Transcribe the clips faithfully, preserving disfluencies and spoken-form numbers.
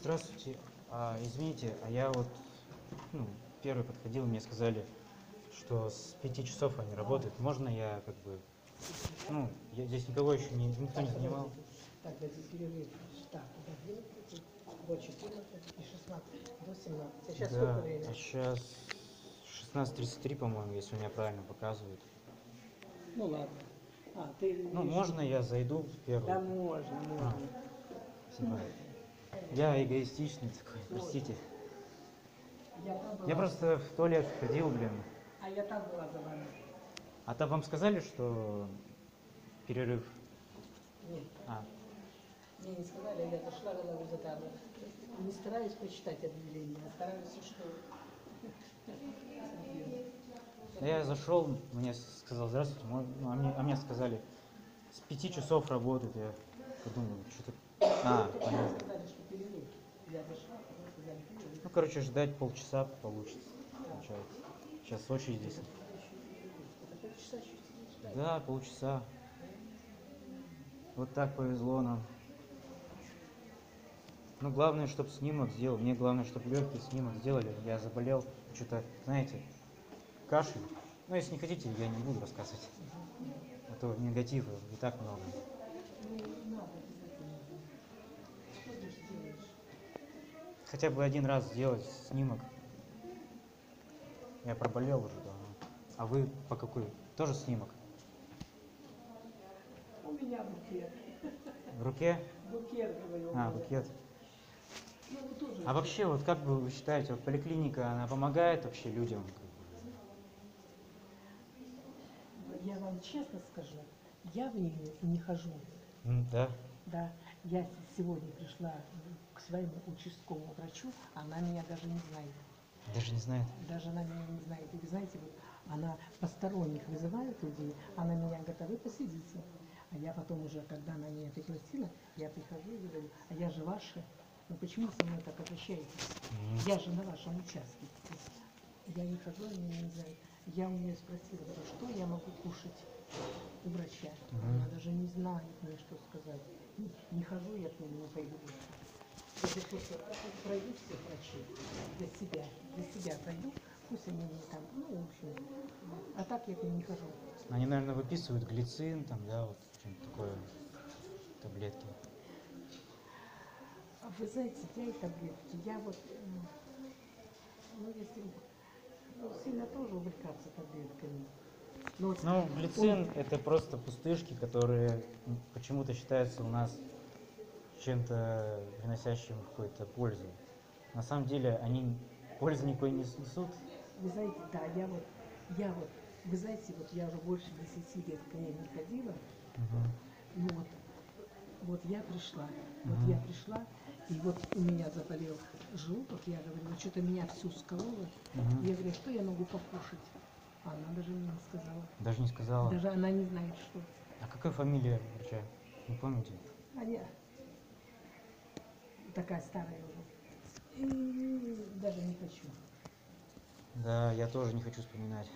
Здравствуйте. А, извините, а я вот ну, первый подходил, мне сказали, что с пяти часов они работают. Можно я как бы... Ну, я здесь никого еще не, никто не занимал. Так, здесь перерыв. Так, до четырнадцати и шестнадцати, до семнадцати. А сейчас да, сколько времени? А сейчас шестнадцать тридцать три, по-моему, если у меня правильно показывают. Ну ладно. А, ты ну, видишь? Можно я зайду в первую? Да, можно, можно. А, я эгоистичный такой, простите. Я, была... я просто в туалет ходил, блин. А я там была за вами. А там вам сказали, что перерыв? Нет. А. Мне не сказали, я дошла голову за табло. Не стараюсь почитать объявление, а стараюсь, что... Я зашел, мне сказал, здравствуйте, ну, а, мне, а мне сказали, с пяти часов работают. Я подумал, что-то... А, понятно. Ну, короче, ждать полчаса получится. Получается. Сейчас очередь здесь. Да, полчаса. Вот так повезло нам. Ну, главное, чтобы снимок сделал. Мне главное, чтобы легкий снимок сделали. Я заболел, что-то, знаете... Кашель. Ну, если не хотите, я не буду рассказывать. А то негатива не так много. Хотя бы один раз сделать снимок. Я проболел уже давно. А вы по какой? Тоже снимок? У меня букет. В руке? Букет, говорю. А, букет. А вообще, вот как бы вы считаете, вот поликлиника, она помогает вообще людям? Я вам честно скажу, я в нее не хожу. Да? Да. Я сегодня пришла к своему участковому врачу, она меня даже не знает. Даже не знает? Даже она меня не знает. И вы знаете, вот она посторонних вызывает людей, она меня готовы посидите. А я потом уже, когда она меня пригласила, я прихожу и говорю, а я же ваша. Ну почему со мной так обращаетесь? Mm-hmm. Я же на вашем участке. Я не хожу, она меня не знает. Я у нее спросила, что я могу кушать у врача. Mm-hmm. Она даже не знает мне, что сказать. Не, не хожу, я к нему не пойду. Я просто пройду все врачи для себя. Для себя пройду, пусть они мне там, ну, в общем. А так я к ним не хожу. Они, наверное, выписывают глицин, там, да, вот что-нибудь такое, таблетки. Вы знаете, я и таблетки. Я вот, ну, если... Ну, сильно тоже увлекаться таблетками. Но, ну, глицин он... это просто пустышки, которые почему-то считаются у нас чем-то приносящим какую-то пользу. На самом деле они пользы никакой не несут. Вы знаете, да, я вот, я вот, вы знаете, вот я уже больше десяти лет к ней не ходила. Угу. Ну, вот, вот я пришла, угу. вот я пришла. И вот у меня заболел желудок, я говорила, что-то меня всю скололо. Угу. Я говорю, что я могу покушать? А она даже мне не сказала. Даже не сказала? Даже она не знает, что. А какая фамилия врача? Не помните? А я такая старая уже. И даже не хочу. Да, я тоже не хочу вспоминать.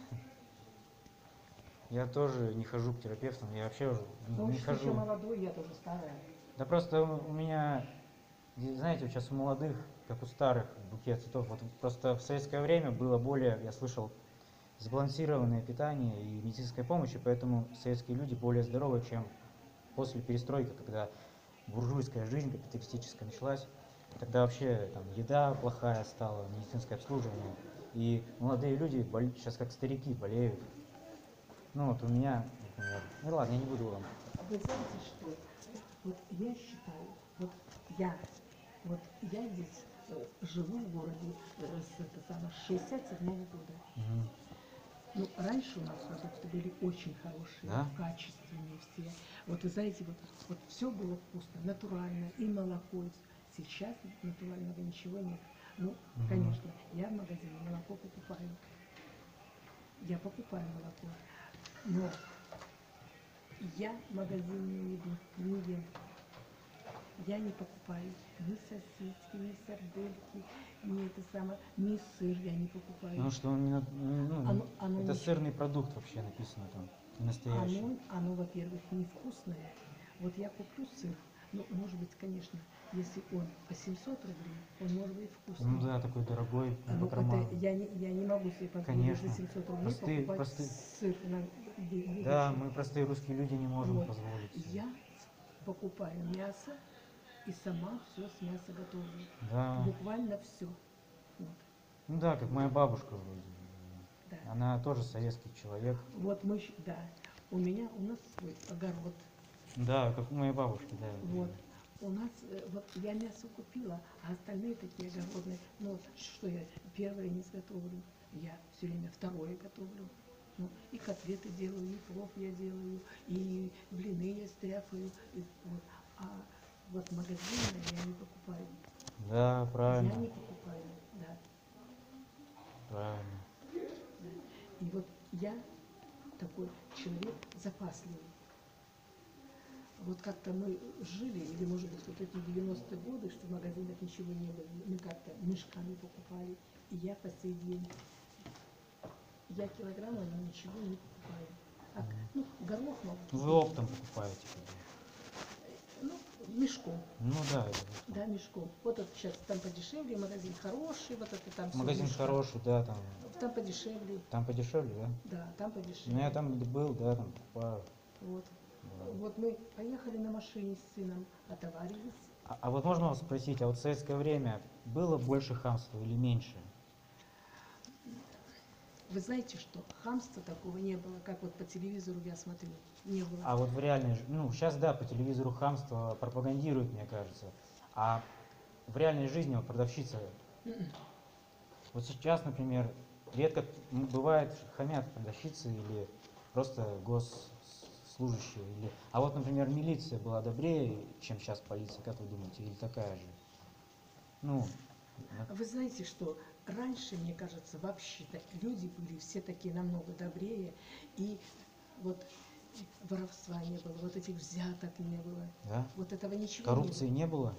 Я тоже не хожу к терапевтам, я вообще уже ну, не хожу. Еще молодой, я тоже старая. Да просто у меня... Знаете, сейчас у молодых, как у старых, букет цветов. Вот просто в советское время было более, я слышал, сбалансированное питание и медицинская помощь, и поэтому советские люди более здоровы, чем после перестройки, когда буржуйская жизнь капиталистическая началась. Тогда вообще там, еда плохая стала, медицинское обслуживание. И молодые люди бол... сейчас как старики болеют. Ну вот у меня, например... Ну ладно, я не буду вам. А вы знаете, что вот я считаю, вот я, вот я здесь живу в городе с шестьдесят седьмого года. Угу. Ну, раньше у нас продукты были очень хорошие, да? Качественные все. Вот вы знаете, вот, вот все было вкусно, натурально, и молоко. Сейчас натурального ничего нет. Ну, угу. Конечно, я в магазине молоко покупаю. Я покупаю молоко. Но я в магазин не иду, не ем. Я не покупаю ни сосиски, ни сардельки, ни это самое, ни сыр я не покупаю. Ну что, он не, ну, оно, оно это не... сырный продукт вообще написано там, настоящий. Оно, оно во-первых, невкусное. Вот я куплю сыр, Ну, может быть, конечно, если он по семьсот рублей, он может быть вкусный. Ну да, такой дорогой. Ну, это я, не, я не могу себе позволить за семьсот рублей простые, покупать простые... сыр. На... Да, мы простые русские люди не можем вот. позволить. Я покупаю мясо и сама все с мяса готовлю. Да. Буквально все. Вот. Ну да, как моя бабушка вроде. Да. Она тоже советский человек. Вот мы, да. У меня, у нас свой огород. Да, как у моей бабушки, да. Вот. У нас, вот я мясо купила, а остальные такие огородные. Ну, что я первое не сготовлю, я все время второе готовлю. Ну, и котлеты делаю, и плов я делаю, и блины я стряпаю. И, вот. А вот магазины я не покупаю. Да, правильно. Я не покупаю, да. Правильно. Да. И вот я такой человек запасливый. Вот как-то мы жили, или, может быть, вот эти девяностые годы, что в магазинах ничего не было, мы как-то мешками покупали, и я по сей день. Я килограмма, но ничего не покупаю. А, ну, горлов могу. Вы оптом покупаете? Ну, мешком. Ну, да. Да, мешком. Вот это сейчас там подешевле, магазин хороший, вот это там... Магазин хороший, да, там... Там подешевле. Там подешевле, да? Да, там подешевле. Ну, я там был, да, там покупаю. Вот. Вот мы поехали на машине с сыном, отоварились. А, а вот можно вас спросить, а вот в советское время было больше хамства или меньше? Вы знаете, что хамства такого не было, как вот по телевизору я смотрю, не было. А вот в реальной жизни, ну сейчас да, по телевизору хамство пропагандируют, мне кажется, а в реальной жизни вот продавщица, Mm-mm. вот сейчас, например, редко бывает хамят продавщицы или просто гос... служащие или... А вот, например, милиция была добрее, чем сейчас полиция, как вы думаете, или такая же? Ну... Вы знаете, что раньше, мне кажется, вообще люди были все такие намного добрее, и вот воровства не было, вот этих взяток не было, да? Вот этого ничего. Коррупции не было?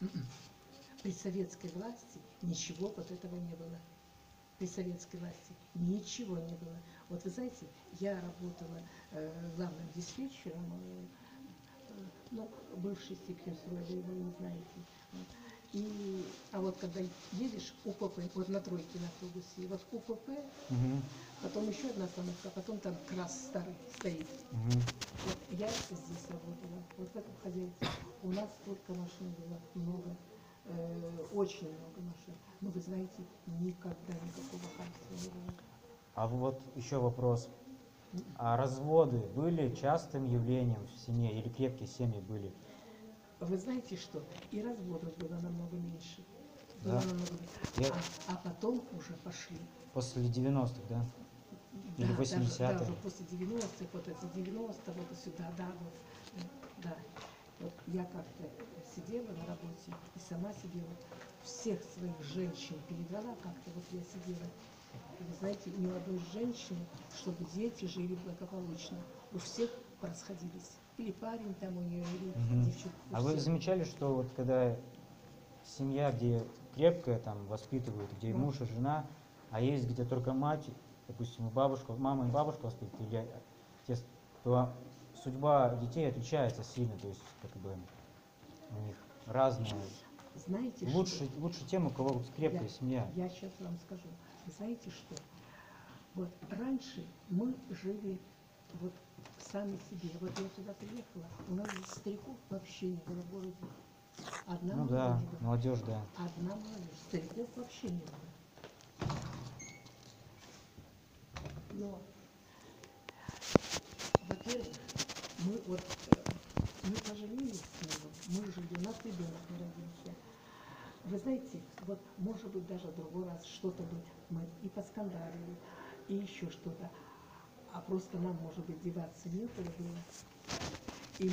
Не было? При советской власти ничего вот этого не было. При советской власти ничего не было. Вот вы знаете, я работала э, главным диспетчером, э, э, ну, бывший секретарь, вы не знаете. Вот. И, а вот когда едешь УПП, вот на тройке на автобусе, вот УПП, угу. потом еще одна остановка, потом там крас старый стоит. Угу. Вот я здесь работала, вот в этом хозяйстве. У нас только машин было много. Очень много машин. Но вы знаете, никогда никакого хамства не было. А вот еще вопрос. А разводы были частым явлением в семье или крепкие семьи были? Вы знаете что? И разводов было намного меньше. Да? Было намного... Я... А, а потом уже пошли. После девяностых, да? Или да, восьмидесятых? Даже, даже после девяностых, вот эти девяностые, вот сюда, да, вот, да. Вот я как-то сидела на работе и сама сидела, всех своих женщин передала как-то, вот я сидела, и, вы знаете, ни одной женщины, чтобы дети жили благополучно, у всех порасходились, или парень там у нее, или угу. девчонка. А всех. Вы замечали, что вот когда семья, где крепкая, там воспитывают, где вот. муж и жена, а есть где только мать, допустим, бабушка, мама и бабушка воспитывают, или отец, то... Судьба детей отличается сильно, то есть как бы у них разные. Знаете, лучше, что? лучше тем, у кого крепкая я, семья. Я сейчас вам скажу. Знаете что? Вот раньше мы жили вот сами себе. Вот я сюда приехала, у нас стариков вообще не было в городе. Одна ну молодежь, да, молодежь, да. Одна молодежь, стариков вообще не было. Но, во-первых, мы вот, мы поженились с ним, мы жили, у нас ребенок не родился. Вы знаете, вот, может быть, даже в другой раз что-то бы мы и поскандалили, и еще что-то. А просто нам, может быть, деваться некуда было. И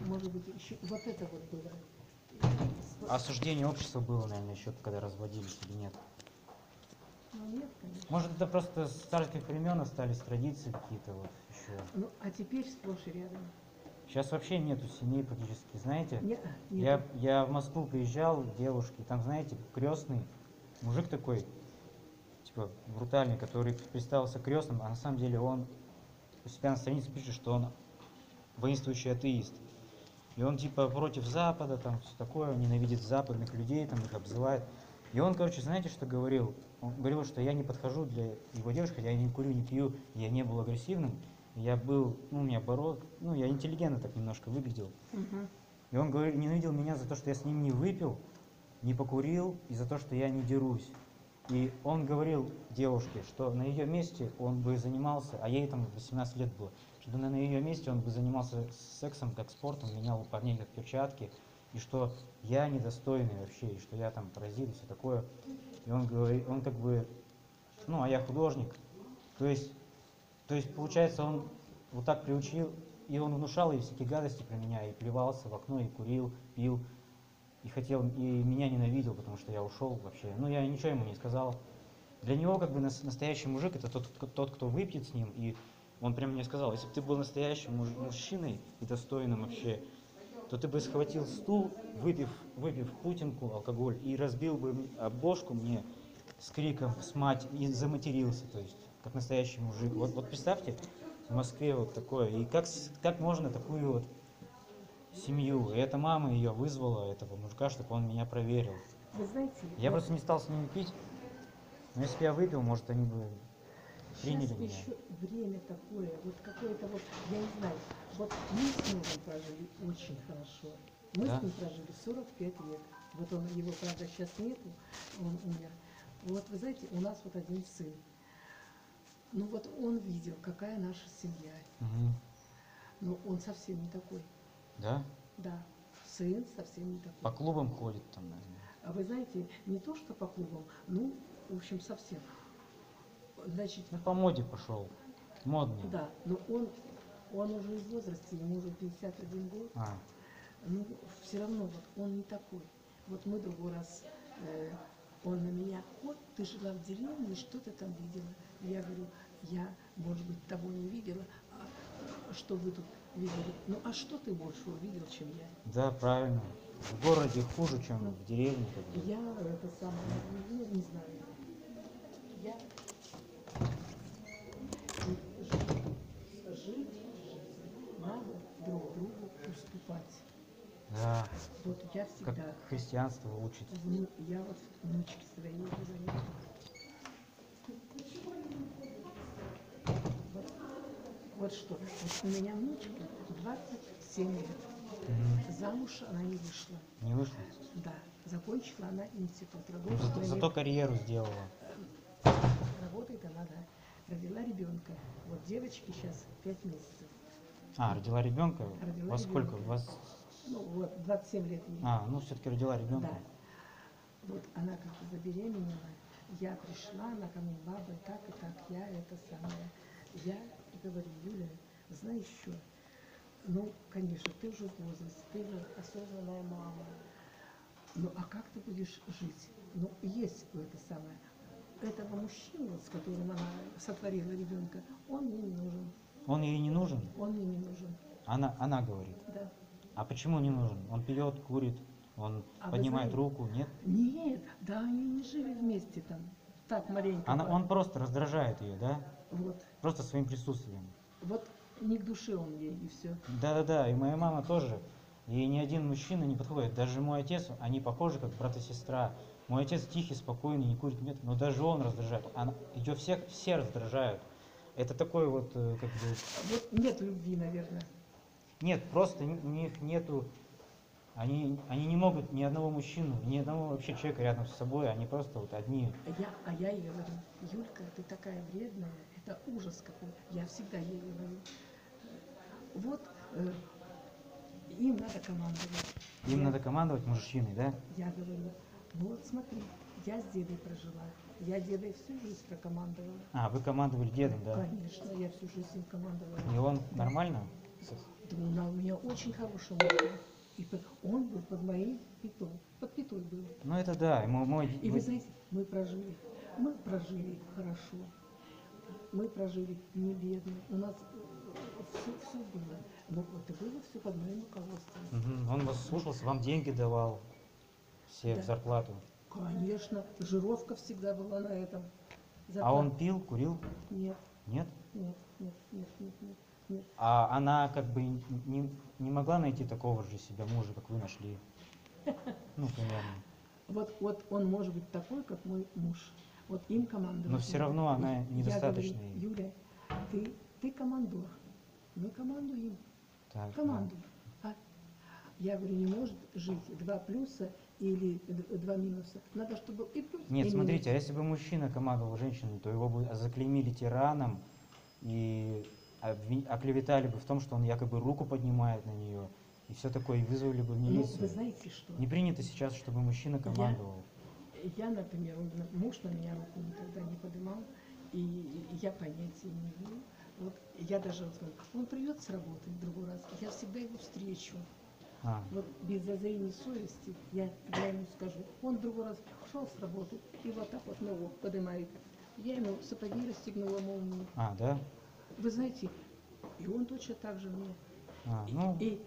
мы, может быть, еще вот это вот было. Осуждение общества было, наверное, еще когда разводились или нет? Ну, нет, конечно. Может, это просто с старых времен остались традиции какие-то вот еще. Ну, а теперь сплошь и рядом. Сейчас вообще нету семей практически, знаете? Нет, нет. Я, я в Москву приезжал, девушки, там, знаете, крестный, мужик такой, типа, брутальный, который представился крестным, а на самом деле он у себя на странице пишет, что он воинствующий атеист. И он типа против Запада, там все такое, ненавидит западных людей, там их обзывает. И он, короче, знаете, что говорил? Он говорил, что я не подхожу для его девушки, я не курю, не пью, я не был агрессивным, я был, ну, у меня оборот, ну, я интеллигентно так немножко выглядел. Угу. И он говорил, ненавидел меня за то, что я с ним не выпил, не покурил, и за то, что я не дерусь. И он говорил девушке, что на ее месте он бы занимался, а ей там восемнадцать лет было, что на ее месте он бы занимался сексом как спортом, менял у парней как перчатки, и что я недостойный вообще, и что я там паразит и все такое. И он говорит, он как бы, ну, а я художник. То есть, то есть получается, он вот так приучил, и он внушал ей всякие гадости про меня, и плевался в окно, и курил, пил. И хотел, и меня ненавидел, потому что я ушел вообще. Ну, я ничего ему не сказал. Для него, как бы, настоящий мужик — это тот, тот, кто выпьет с ним. И он прям мне сказал, если бы ты был настоящим муж мужчиной и достойным вообще, то ты бы схватил стул, выпив, выпив путинку, алкоголь, и разбил бы обложку мне с криком, с мать, и заматерился, то есть, как настоящий мужик. Вот, вот представьте, в Москве вот такое. И как, как можно такую вот семью. И эта мама ее вызвала, этого мужика, чтобы он меня проверил. Вы знаете, я вы... просто не стал с ними пить. Но если бы я выпил, может, они бы приняли сейчас меня. Еще время такое, вот какое-то вот, я не знаю, вот мы с мужем прожили очень хорошо. Мы да? с ним прожили сорок пять лет. Вот он, его, правда, сейчас нету, он умер. Вот, вы знаете, у нас вот один сын. Ну вот он видел, какая наша семья. Угу. Но он совсем не такой. Да? Да. Сын совсем не такой. По клубам ходит там, наверное. А вы знаете, не то, что по клубам, ну, в общем, совсем. Значит, ну, по моде пошел. Модный. Да, но он, он уже в возрасте, ему уже пятьдесят один год. А. Ну, все равно, вот он не такой. Вот мы другой раз, э, он на меня, вот ты жила в деревне, что ты там видела? Я говорю, я, может быть, того не видела, а что вы тут... видели. Ну а что ты больше увидел, чем я? Да, правильно. В городе хуже, чем ну, в деревне. Как бы. Я это самое, ну, не знаю. Я жить, жить надо друг другу уступать. Да. Вот я всегда. Как христианство учит. Ну, я вот внучке своей говорю. Вот что, вот у меня внучка двадцать семь лет, угу. замуж она не вышла. Не вышла? Да, закончила она институт. За, зато карьеру сделала. Работает она, да. Родила ребенка. Вот девочки сейчас пять месяцев. А, родила ребенка? Родила Во сколько? Ребенка. Вас... Ну вот, двадцать семь лет ей. А, ну все-таки родила ребенка. Да. Вот она как-то забеременела. Я пришла, она ко мне, баба, так и так, я это самое. Я... говорю, Юля, знаешь что, ну, конечно, ты уже в возрасте, ты уже осознанная мама, ну, а как ты будешь жить? Ну, есть это самое, этого мужчину, с которым она сотворила ребенка, он ей не нужен. Он ей не нужен? Он ей не нужен. Она, она говорит? Да. А почему не нужен? Он пьет, курит, он а поднимает руку, нет? Нет, да, они не жили вместе там, так маленько. Она, он просто раздражает ее, да? Вот. Просто своим присутствием. Вот не к душе он ей, и все. Да-да-да, и моя мама тоже. Ей ни один мужчина не подходит. Даже мой отец, они похожи, как брат и сестра. Мой отец тихий, спокойный, не курит, нет, но даже он раздражает. Она, ее всех, все раздражают. Это такой вот, как бы... Вот нет любви, наверное. Нет, просто у них нету... Они, они не могут ни одного мужчину, ни одного вообще человека рядом с собой, они просто вот одни. Я, а я ей говорю, Юлька, ты такая вредная, это ужас какой. Я всегда ей говорю, вот э, им надо командовать. Им я, надо командовать мужчиной, да? Я говорю, ну вот смотри, я с дедой прожила, я дедой всю жизнь прокомандовала. А, вы командовали дедом, да? Конечно, я всю жизнь им командовала. И он нормально? Да, у меня очень хороший мужчина. И он был под моей пятой, под пятой был. Ну это да. Мой, мой... И вы знаете, мы прожили, мы прожили хорошо, мы прожили не бедно, у нас все, все было, но это было все под моим руководством. Угу. Он вас слушался, вам деньги давал, все да. в зарплату. Конечно, жировка всегда была на этом. Зарплата. А он пил, курил? Нет. Нет? Нет, нет, нет, нет, нет. А она как бы не, не могла найти такого же себя мужа, как вы нашли. Ну, примерно. Вот, вот он может быть такой, как мой муж. Вот им командор. Но все равно она недостаточная. Я говорю, Юля, ты, ты командор. Мы командуем. Так, командуем. Да. А? Я говорю, не может жить два плюса или два минуса. Надо, чтобы и плюс. Нет, и смотрите, минус. А если бы мужчина командовал женщиной, то его бы заклеймили тираном и оклеветали бы в том, что он якобы руку поднимает на нее. И все такое, и вызвали бы в милицию. Ну, вы знаете что? Не принято сейчас, чтобы мужчина командовал. Я, я например, муж на меня руку никогда не поднимал, и, и я понятия не имею. Вот, я даже вот, он придет с работы в другой раз, я всегда его встречу. А. Вот без зазрения совести я, я ему скажу. Он в другой раз шел с работы и вот так вот ногу поднимает. Я ему сапоги расстегнула молнию. А, да? Вы знаете, и он точно так же мне. А, ну... и,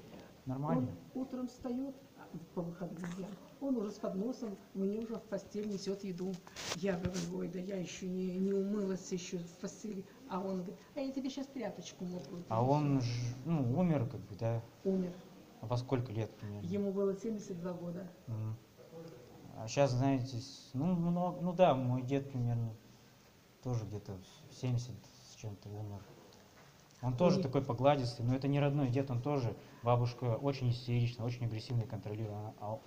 нормально. Он утром встает, по выходным дням, он уже с подносом, мне уже в постель несет еду. Я говорю, ой, да я еще не, не умылась еще в постели. А он говорит, а я тебе сейчас тряпочку мокрую. А он ж, ну, умер как бы, да? Умер. А во сколько лет? Примерно? Ему было семьдесят два года. Mm. А сейчас, знаете, ну, много, ну да, мой дед примерно тоже где-то в семьдесят с чем-то умер. Он тоже и... такой погладистый, но это не родной дед, он тоже, бабушка очень истерична, очень агрессивно контролирует. Она,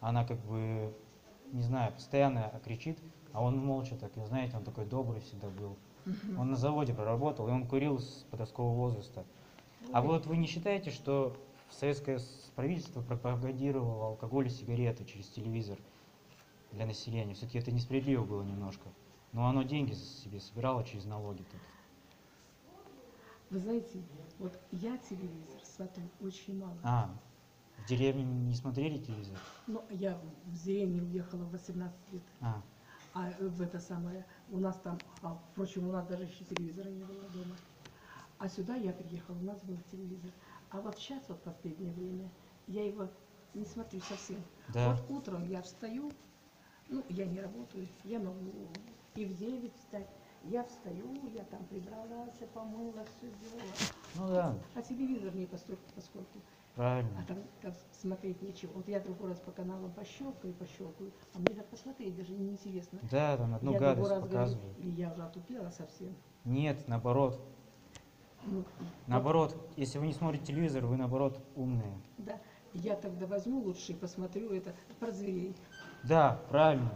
она как бы, не знаю, постоянно кричит, а он молча так, и знаете, он такой добрый всегда был. Угу. Он на заводе проработал, и он курил с подросткового возраста. Ой. А вот вы не считаете, что советское правительство пропагандировало алкоголь и сигареты через телевизор для населения? Все-таки это несправедливо было немножко, но оно деньги себе собирало через налоги. Так. Вы знаете, вот я телевизор смотрю очень мало. А, в деревне не смотрели телевизор? Ну, я в деревню уехала в восемнадцать лет. А. А в это самое, у нас там, а, впрочем, у нас даже еще телевизора не было дома. А сюда я приехала, у нас был телевизор. А вот сейчас, вот в последнее время, я его не смотрю совсем. Да. Вот утром я встаю, ну, я не работаю, я могу и в девять встать. Я встаю, я там прибралась, помыла, все сделала. Ну да. А телевизор не постольку, поскольку. Правильно. А там, там смотреть нечего. Вот я другой раз по каналам пощелкаю, пощелкаю, а мне так посмотреть даже неинтересно. Да, там одну я гадость показывают. Или я уже отупела совсем. Нет, наоборот. Ну, наоборот, вот. Если вы не смотрите телевизор, вы наоборот умные. Да, я тогда возьму лучше и посмотрю это про зверей. Да, правильно.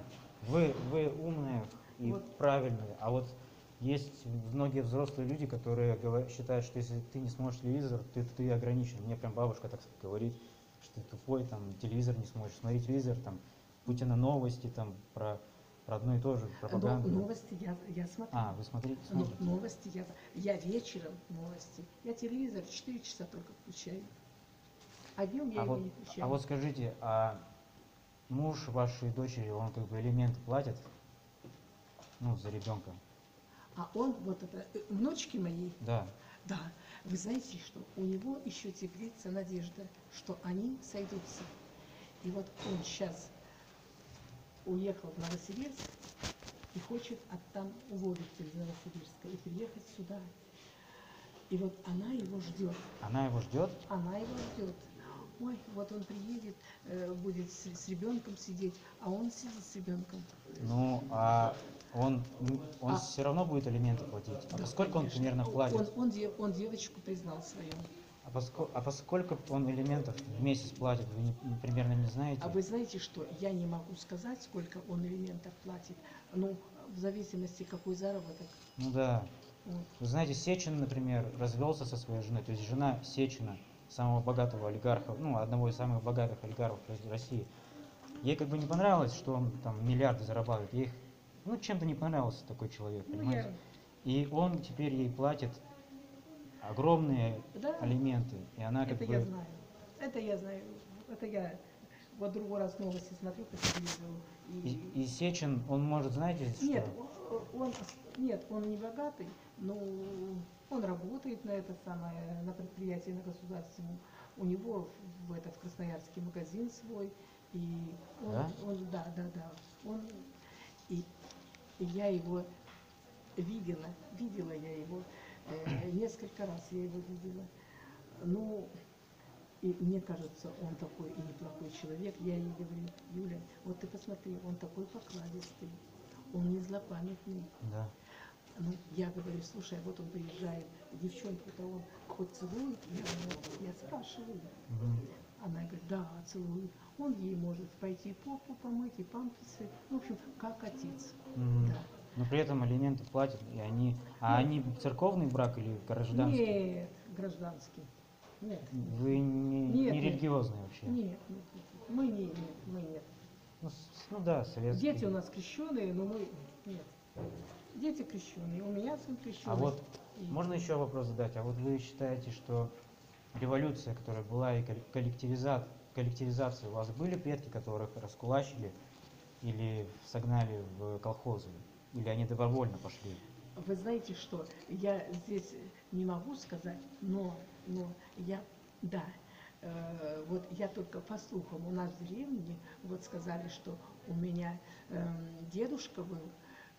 Вы, вы умные. И вот. Правильные. А вот есть многие взрослые люди, которые считают, что если ты не смотришь телевизор, ты, ты ограничен. Мне прям бабушка так говорит, что ты тупой, там телевизор не смотришь. Смотри телевизор, там Путина новости, там про, про одно и то же, пропаганду. Но новости я, я смотрю. А, вы смотрите? смотрите. Но, новости я, я вечером новости. Я телевизор четыре часа только включаю. А днем я а его вот, не включаю. А вот скажите, а муж вашей дочери, он как бы элементы платит? Ну, за ребенка. А он вот это, внучки моей? Да. Да. Вы знаете, что у него еще теплится надежда, что они сойдутся. И вот он сейчас уехал в Новосибирск и хочет оттам уволиться из Новосибирска и приехать сюда. И вот она его ждет. Она его ждет? Она его ждет. Ой, вот он приедет, будет с, с ребенком сидеть, а он сидит с ребенком. Ну, а он, он а, все равно будет алименты платить. А да, поскольку конечно. Он примерно платит? Он, он, он, он девочку признал свою. А, поско, а поскольку он элементов в месяц платит, вы не, примерно не знаете? А вы знаете, что я не могу сказать, сколько он элементов платит, ну, в зависимости, какой заработок. Ну да. Вот. Вы знаете, Сечин, например, развелся со своей женой, то есть жена Сечина, самого богатого олигарха, ну, одного из самых богатых олигархов России. Ей как бы не понравилось, что он там миллиарды зарабатывает. Ей, ну, чем-то не понравился такой человек, понимаете? Ну, я... И он теперь ей платит огромные да? алименты. И она как Это бы... я знаю. Это я знаю. Это я вот другой раз новости смотрю по телевизору. И... И, и Сечин, он может, знаете, что... Нет, он, нет, он не богатый, но... Он работает на это самое, на предприятии, на государственном. У него в этот красноярский магазин свой. И он, да? он, да, да, да. Он, и, и я его видела, видела я его. Несколько раз я его видела. Ну, и мне кажется, он такой и неплохой человек. Я ей говорю: Юля, вот ты посмотри, он такой покладистый, он не злопамятный. Да. Ну, я говорю: слушай, вот он приезжает, девчонку-то он хоть целует? Я, я спрашиваю. Угу. Она говорит: да, целует. Он ей может пойти попу помыть, и памперсы. В общем, как отец. Угу. Да. Но при этом алименты платят, и они... А нет. Они церковный брак или гражданский? Нет, гражданский. Нет. Вы не, нет, не религиозные нет. вообще? Нет, нет, нет. Мы не, нет, мы нет. Ну, ну да, советские. Дети у нас крещеные, но мы... Нет. Дети крещеные, у меня сын крещеный. А вот, и... можно еще вопрос задать? А вот вы считаете, что революция, которая была, и коллективизация, коллективизация, у вас были предки, которых раскулачили или согнали в колхозы? Или они добровольно пошли? Вы знаете что, я здесь не могу сказать, но, но я, да, э, вот я только по слухам, у нас в деревне, вот сказали, что у меня э, дедушка был,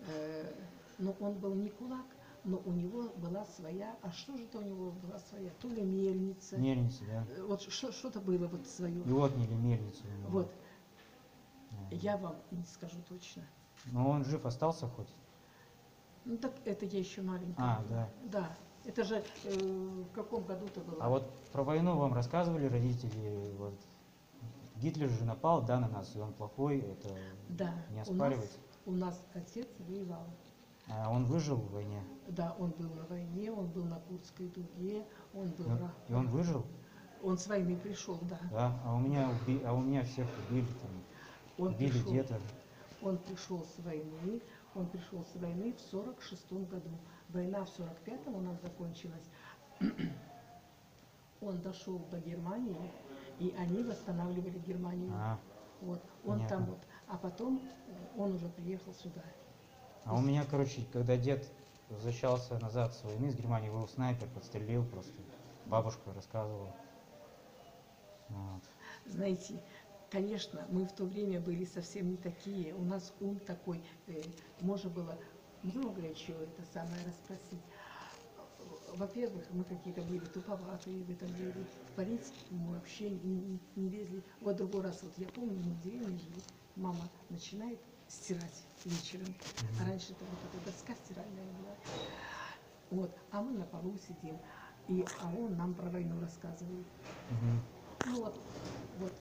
э, но он был не кулак, но у него была своя, а что же это у него была своя, то ли мельница. Мельница, да. Вот что-то было вот свое. И отняли мельницу. Вот, да. Я вам не скажу точно. Но он жив остался хоть? Ну так это я еще маленькая. А, да. Да. Это же э, в каком году-то было? А вот про войну вам рассказывали родители? Вот. Гитлер же напал, да, на нас, и он плохой, это да. не оспаривать. У нас, у нас отец воевал. А он выжил в войне? Да, он был на войне, он был на Курской дуге, он был... Ну, и он выжил? Он с войны пришел, да. Да, а у меня, уби... а у меня всех убили, там, он убили где-то. Он пришел с войны, он пришел с войны в сорок шестом году. Война в сорок пятом у нас закончилась. Он дошел до Германии, и они восстанавливали Германию. А, вот. Он понятно. Там вот. А потом он уже приехал сюда. А и у меня, короче, когда дед возвращался назад с войны, с Германии, его снайпер подстрелил просто. Бабушка рассказывала. Вот. Знаете... Конечно, мы в то время были совсем не такие, у нас ум такой, э, можно было много чего это самое расспросить. Во-первых, мы какие-то были туповатые в этом деле, в Париж мы вообще не, не лезли. Вот другой раз, вот я помню, мы в деревне жили, мама начинает стирать вечером, а раньше-то вот эта доска стиральная была. Вот, а мы на полу сидим, и, а он нам про войну рассказывает. Ну вот, вот